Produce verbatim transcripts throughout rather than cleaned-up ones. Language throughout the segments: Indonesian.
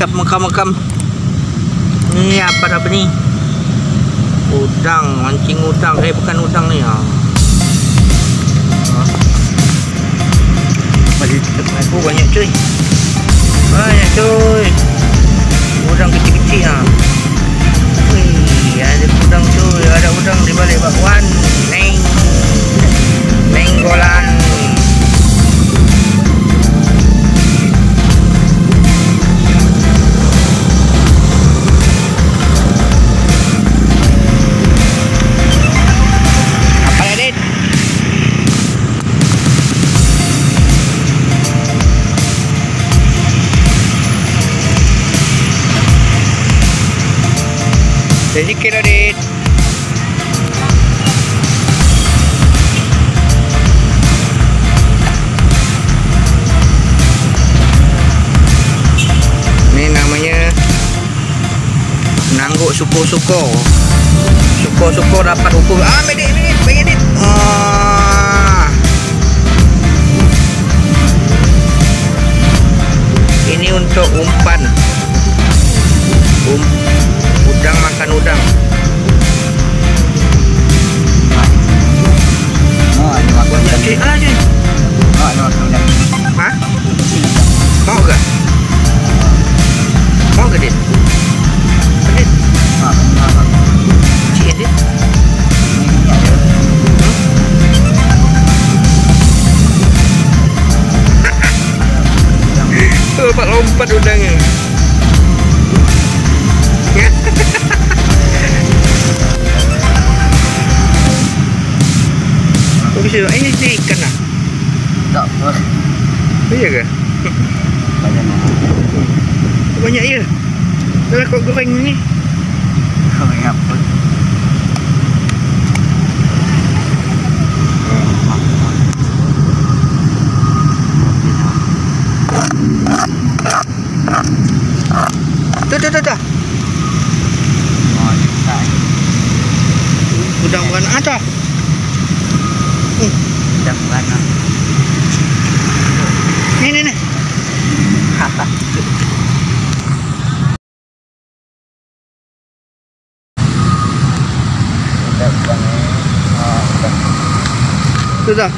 siap mengkam-mengkam. Ini apa apa nih? Udang, mancing udang. Eh, bukan udang nih ya. Balik aku banyak cuy. Banyak cuy. Udang kecil-kecil ya. Wih, ada udang cuy. Ada udang di balik bakwan. Neng. Nenggolan. Jadi kira deh. Ini namanya nangguk suko-suko. Suko-suko dapat hukum. Ah, medit, medit, medit. Ah. Ini untuk umpan. Umpan. Udang makan udang. Oh, ini makan lagi. Ah, ini. Oh, no, no, no. Hah? Mau gak? Mau gak, Dit? Dit? Cik, Dit? Lompat lompat udangnya. Ini ikan lah. Tak apa. Iya ke? Banyak. Banyak ya? Dah kok goreng ni? Goreng apa? Tuh tuh tuh tuh. Udang bukan ada. Udah mana? Nih nih nih. Haha. Udah banget. Ah, udah. Sudah.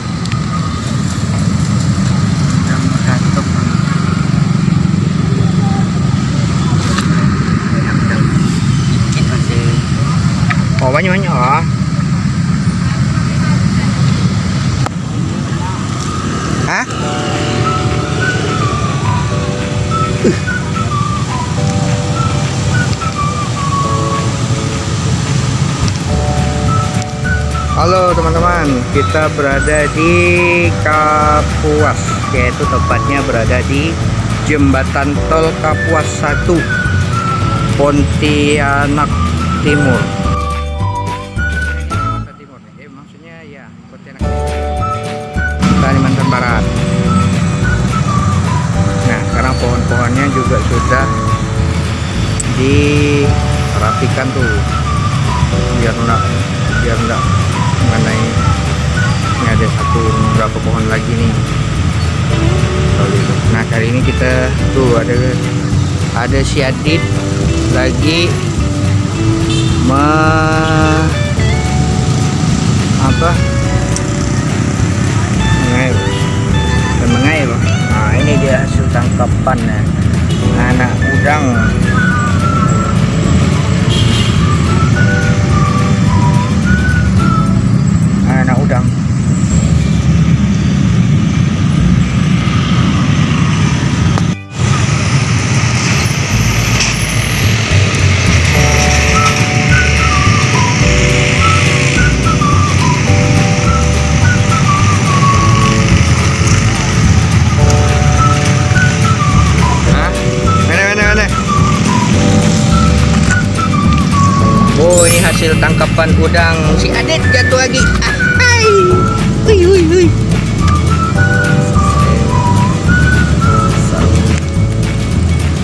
Oh, banyak-banyak ah. Hah? Uh. Halo teman-teman, kita berada di Kapuas, yaitu tepatnya berada di Jembatan Tol Kapuas satu, Pontianak Timur. Timur, eh, maksudnya ya Pontianak Timur. Kalimantan Barat. Nah, sekarang pohon-pohonnya juga sudah dirapikan tuh, biar enggak biar enggak mengenai. Ini ada satu beberapa pohon lagi nih. Nah, kali ini kita tuh ada ada si Adit lagi me apa? Mengair. Nah, ini dia hasil tangkapan ya. Anak udang. Anak udang. Oh, ini hasil tangkapan udang. Si Adit jatuh lagi. Ah, hai. Ui, ui, ui.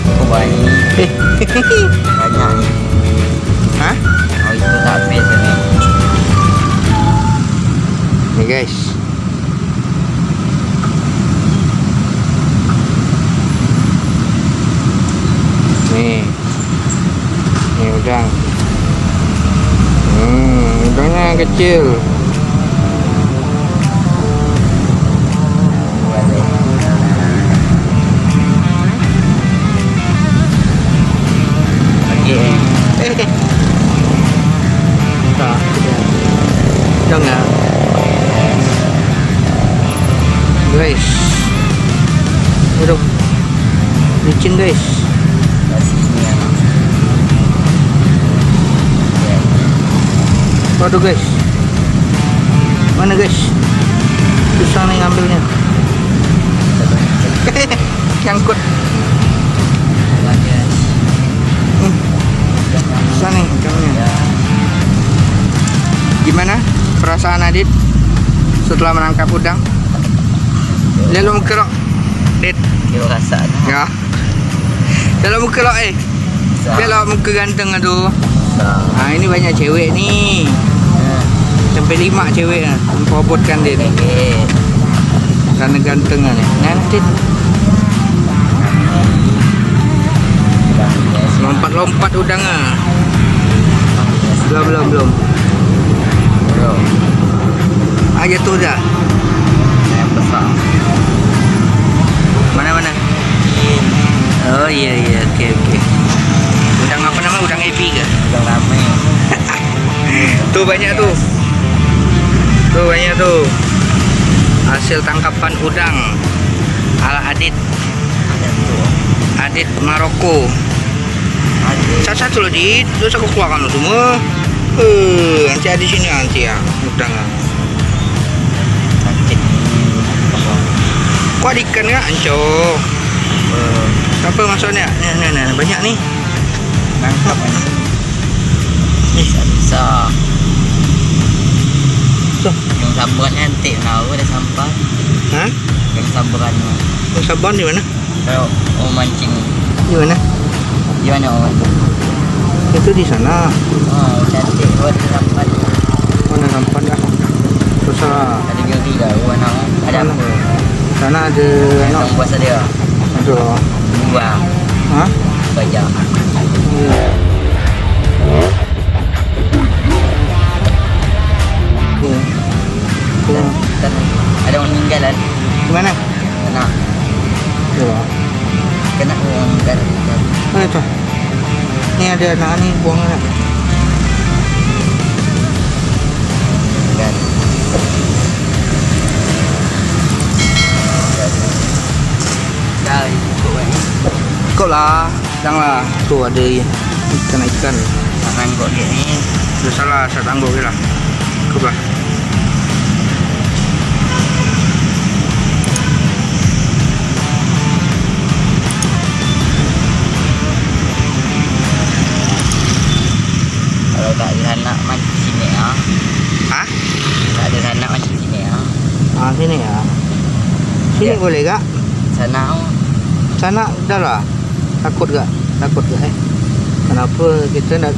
Oh, banyak. Banyak nih. Hah? Oh, itu tak habis ini. Nih, guys. nih, ini udang. Hmm, udangnya kecil. Guys, aduh, licin guys. Waduh guys, mana guys? Susah nih ngambilnya. Nyangkut. Hmm. Susah nih ngambilnya. Gimana perasaan Adit setelah menangkap udang? Dalam kerok, Dit. Dia rasa. Ya. Dalam kerok eh. Kalau muka ganteng aduh. Ah ini banyak cewek nih. Sampai lima cewek ah. Memperobotkan dia nih. Karena ganteng ah. Nanti lompat-lompat udang ah. Belum belum belum. Belum. Aja tuh dah. Mana-mana? Oh iya iya oke okay, oke okay. Udang apa namanya? Udang epi kah? Udang lame. Tuh banyak tuh. Tuh banyak tuh. Hasil tangkapan udang ala Adit. Adit Maroko. Satu-satu loh Dit. Terus aku keluarkan lo semua. Eh, nanti ada di sini nanti ya udang. Kok ikan enggak, Anco? Apa maksudnya? Nah, nah, nah, banyak nih. Nangkap ini. Bisa, bisa. So, yang sabaran nanti tahu ada sampah. Hah? Yang sabaran. Yang sabaran di mana? Kalau oh, mancing. Di mana? Di mana orang? Itu di sana. Oh, cantik buat sampan. Mana sampan dah? Susah. Ada gigi dah, warna ada apa? Sana ada anak buasa dia. Aduh. Buah. Hah? Baja. Tuh. Tuh. Ada orang meninggal kan? Di mana? Kena. Tuh. Kena orang meninggal. Oh itu. Ini ada anak ni buang anak. Kau lah, janganlah. Tuh ada ikan-ikan. Tanggok dia ni. Sudah salah, saya tanggok dia lah. Kau lah. Kalau tak ada anak macam sini ya. Hah? Tak ada anak macam sini ya. Ah sini ya. Sini boleh tak? Sana. Sana dah lah. Takut gak? Takut gak eh? Kenapa kita nak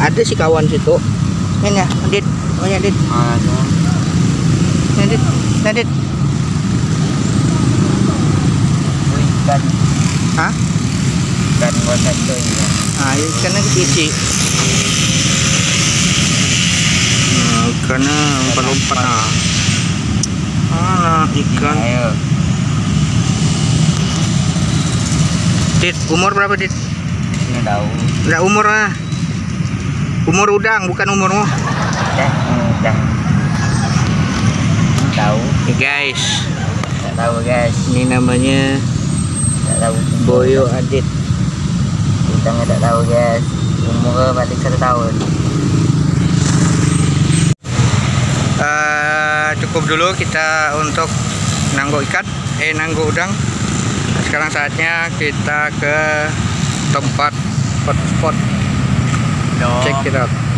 ada si kawan situ? Ini ya, Adit. Oh ya, Adit. Ini Adit. Ini Adit. Ikan. Hah? Ikan watak itu ya. Ah, ikannya kecil. Nah, ikannya lompat-lompat lah. Mana ikan? Dit, umur berapa Dit? Nggak tahu. Nggak umur lah. Umur udang, bukan umurmu. Udang, udang. Nggak tahu. Hey guys. Nggak tahu guys. Ini namanya. Nggak tahu. Boyo Adit. Udang nggak tahu guys. Umur balik satu tahun. Uh, cukup dulu kita untuk nanggok ikan, eh nanggok udang. Sekarang saatnya kita ke tempat spot-spot. Check it out.